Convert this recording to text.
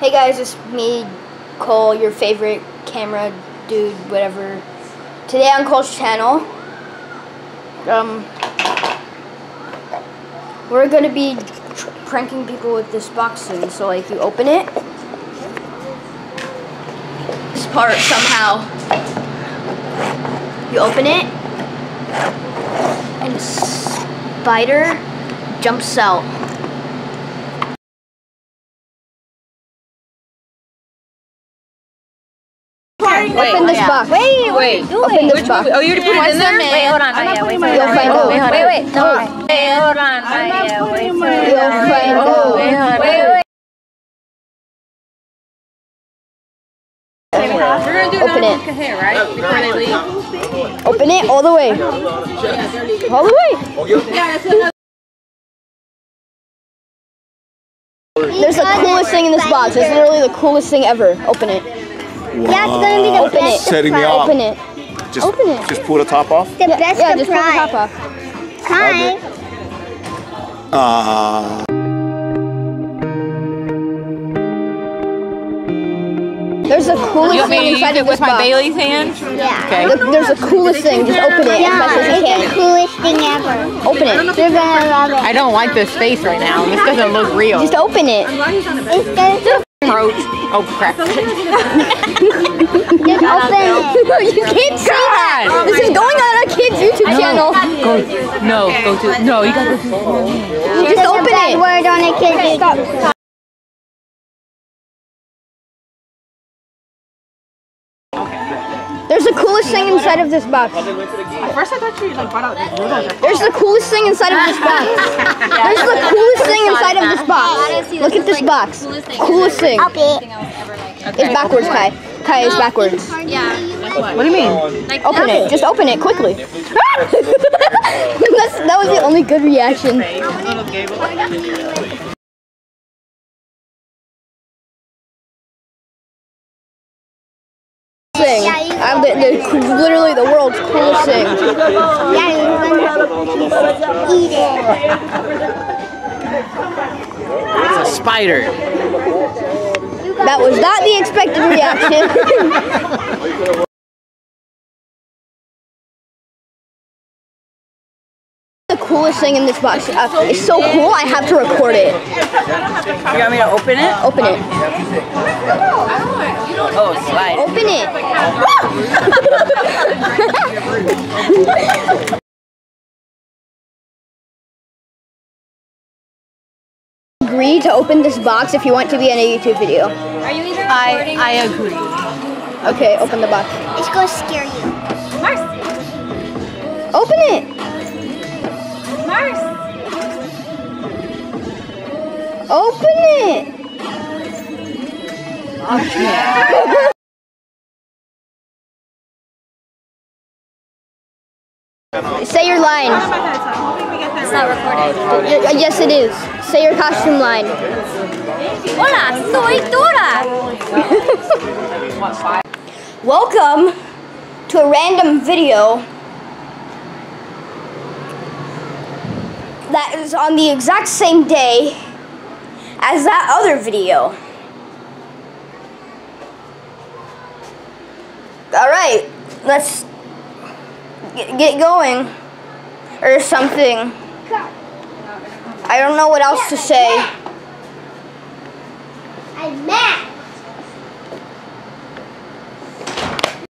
Hey guys, it's me, Cole, your favorite camera dude, whatever. Today on Cole's channel, we're gonna be pranking people with this box soon. So like, you open it, this part somehow, you open it, and spider jumps out. Wait, open this box. Wait, what are you doing? Open this box. Oh, you already put it in there? Wait, hold on. Wait, wait. Open it. Open it all the way. All the way. There's the coolest thing in this box. It's literally the coolest thing ever. Open it. Wow. Yeah, it's gonna be the best surprise. Open it. Open it. Just pull the top off? The best surprise. Just pull the top off. Hi. There's a coolest thing inside of this box. Bailey's hand? Yeah. Okay. Look, there's the coolest thing. Just open it. Yeah, it's the coolest thing ever. Open it. You're gonna love it. I don't like this face right now. This doesn't look real. Just open it. Oh crap. You can't see that. This is going on our kids' YouTube channel. You just open it. Word on it, kids. Stop. There's the coolest thing inside of this box. At first I thought you like bought out. There's the coolest thing inside of this box. There's the coolest thing inside of this box. Look at this box. Coolest thing. It's backwards, Kai. Kai is backwards. Yeah. What do you mean? Like, open it. Just open it quickly. That was the only good reaction. Literally the world's coolest thing. It's a spider. That was not the expected reaction. The coolest thing in this box. It's so cool, I have to record it. You want me to open it? Open it. Oh, slide. Open it. Agree to open this box if you want to be in a YouTube video. Are you either recording? I agree. Okay, open the box. It's gonna scare you. Mercy. Open it. Open it! Okay. Say your line. It's not recorded. Yes, it is. Say your costume line. Hola, soy Dora! Welcome to a random video that is on the exact same day as that other video. Alright, let's get going. Or something. I don't know what else to say.